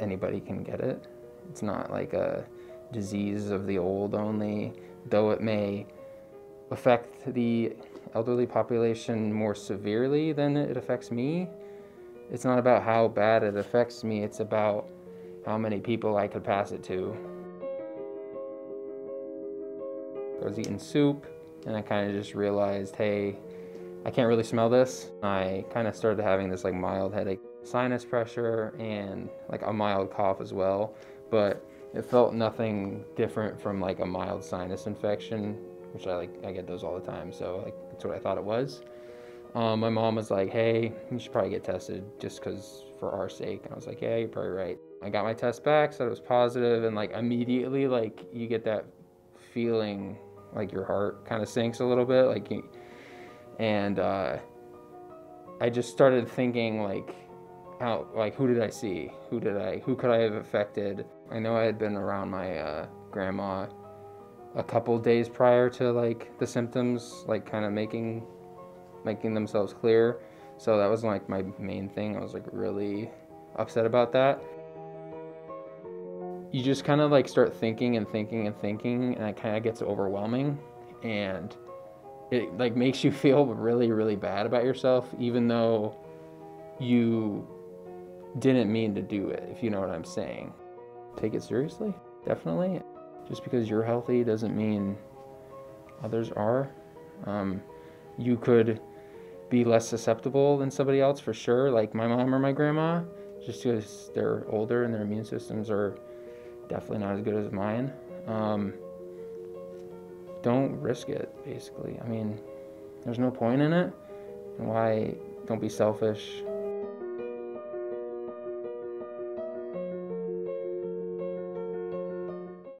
anybody can get it. It's not like a disease of the old only, though it may affect the elderly population more severely than it affects me. It's not about how bad it affects me, it's about how many people I could pass it to. I was eating soup and I kind of just realized, hey, I can't really smell this. I kind of started having this like mild headache, sinus pressure, and like a mild cough as well, but it felt nothing different from like a mild sinus infection, which I get those all the time, so like that's what I thought it was. My mom was like, hey, you should probably get tested just because for our sake. And I was like, yeah, you're probably right. I got my test back, said it was positive, and like immediately like you get that feeling like your heart kind of sinks a little bit, like you, and I just started thinking like, how, like who did I see? Who could I have affected? I know I had been around my grandma a couple days prior to like the symptoms, like kind of making themselves clear. So that was like my main thing. I was like really upset about that. You just kind of like start thinking and thinking and thinking, and it kind of gets overwhelming, and it like makes you feel really, really bad about yourself, even though you didn't mean to do it, if you know what I'm saying. Take it seriously, definitely. Just because you're healthy doesn't mean others are. You could be less susceptible than somebody else for sure, like my mom or my grandma, just because they're older and their immune systems are definitely not as good as mine. Don't risk it, basically. I mean, there's no point in it. Why? Don't be selfish.